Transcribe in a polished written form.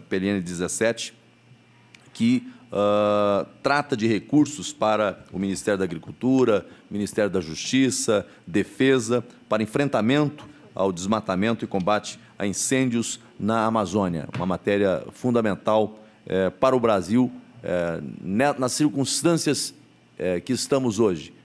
PLN 17, que trata de recursos para o Ministério da Agricultura, Ministério da Justiça, Defesa, para enfrentamento ao desmatamento e combate a incêndios na Amazônia. Uma matéria fundamental para o Brasil nas circunstâncias que estamos hoje.